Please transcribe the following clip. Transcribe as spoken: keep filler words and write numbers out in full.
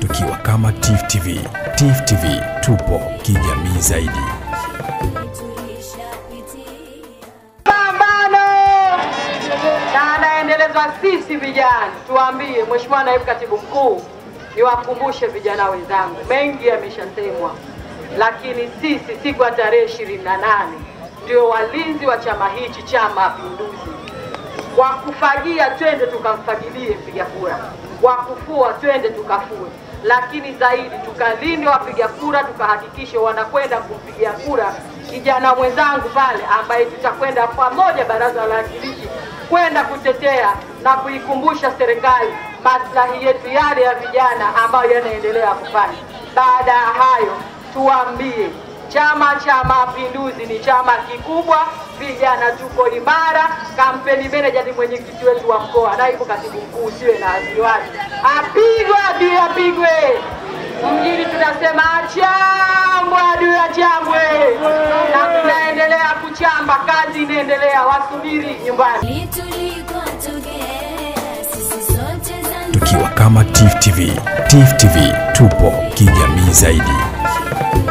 Tukiwa kama Tifu T V, Tifu T V tupo kijamii zaidi. Sisi vijana tuambie Mheshimiwa Naibu Katibu Mkuu, niwakumbushe vijana wenzangu, mengi yameshasemwa, lakini sisi siku ya tarehe ishirini na nane ndio walinzi wa chama hichi cha Mapinduzi. Kwa kufagia twende tukamfagilie mpiga kura, kwa kufua twende tukafue, lakini zaidi tukalinde wapiga kura, tukahakikishe wanakwenda kumpigia kura kijana mwenzangu pale ambaye tutakwenda pamoja Baraza la Wawakilishi kwenda kutetea na kuikumbusha serikali maslahi yetu yale ya vijana ambayo yanaendelea kufanya. Baada ya hayo tuambie Chama cha Mapinduzi ni chama kikubwa, vijana tuko imara. Kampeni manager ni mwenyekiti wetu wa mkoa, Naibu Katibu Mkuu siwe na wasiwasi. Apigwe adui apigwe. Mjini tunasema chambwe adui achambwe. Na tunaendelea kuchamba, kazi inaendelea, wasubiri nyumbani. Tukiwa kama Tifu T V, Tifu T V tupo kijamii zaidi.